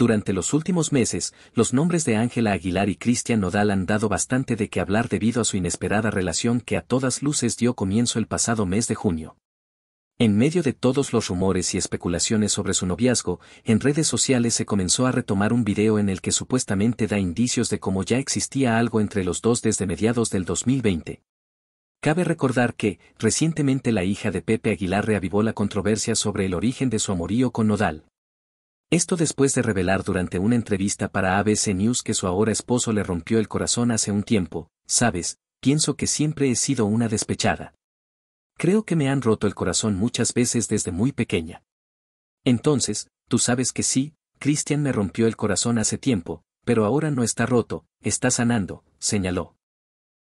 Durante los últimos meses, los nombres de Ángela Aguilar y Christian Nodal han dado bastante de qué hablar debido a su inesperada relación que a todas luces dio comienzo el pasado mes de junio. En medio de todos los rumores y especulaciones sobre su noviazgo, en redes sociales se comenzó a retomar un video en el que supuestamente da indicios de cómo ya existía algo entre los dos desde mediados del 2020. Cabe recordar que, recientemente la hija de Pepe Aguilar reavivó la controversia sobre el origen de su amorío con Nodal. Esto después de revelar durante una entrevista para ABC News que su ahora esposo le rompió el corazón hace un tiempo. Sabes, pienso que siempre he sido una despechada. Creo que me han roto el corazón muchas veces desde muy pequeña. Entonces, tú sabes que sí, Christian me rompió el corazón hace tiempo, pero ahora no está roto, está sanando, señaló.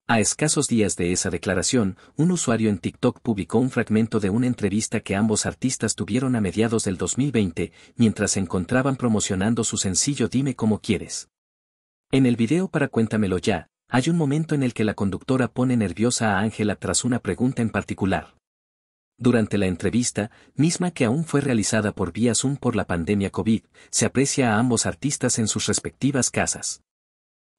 A escasos días de esa declaración, un usuario en TikTok publicó un fragmento de una entrevista que ambos artistas tuvieron a mediados del 2020, mientras se encontraban promocionando su sencillo Dime Cómo Quieres. En el video para Cuéntamelo Ya, hay un momento en el que la conductora pone nerviosa a Ángela tras una pregunta en particular. Durante la entrevista, misma que aún fue realizada por vía Zoom por la pandemia COVID, se aprecia a ambos artistas en sus respectivas casas.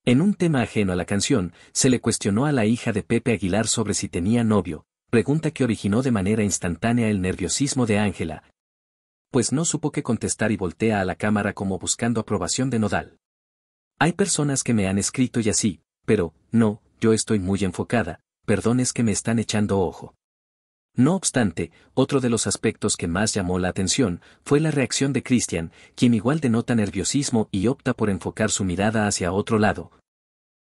En un tema ajeno a la canción, se le cuestionó a la hija de Pepe Aguilar sobre si tenía novio, pregunta que originó de manera instantánea el nerviosismo de Ángela, pues no supo qué contestar y voltea a la cámara como buscando aprobación de Nodal. Hay personas que me han escrito y así. Pero, no, yo estoy muy enfocada, perdón es que me están echando ojo. No obstante, otro de los aspectos que más llamó la atención fue la reacción de Christian, quien igual denota nerviosismo y opta por enfocar su mirada hacia otro lado,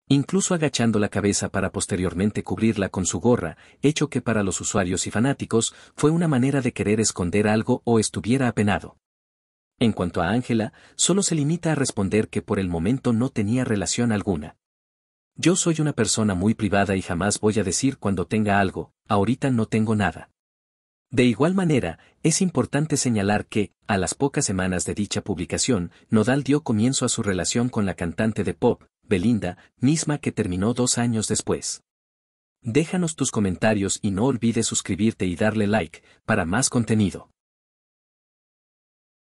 incluso agachando la cabeza para posteriormente cubrirla con su gorra, hecho que para los usuarios y fanáticos fue una manera de querer esconder algo o estuviera apenado. En cuanto a Ángela, solo se limita a responder que por el momento no tenía relación alguna. Yo soy una persona muy privada y jamás voy a decir cuando tenga algo, ahorita no tengo nada. De igual manera, es importante señalar que, a las pocas semanas de dicha publicación, Nodal dio comienzo a su relación con la cantante de pop, Belinda, misma que terminó 2 años después. Déjanos tus comentarios y no olvides suscribirte y darle like, para más contenido.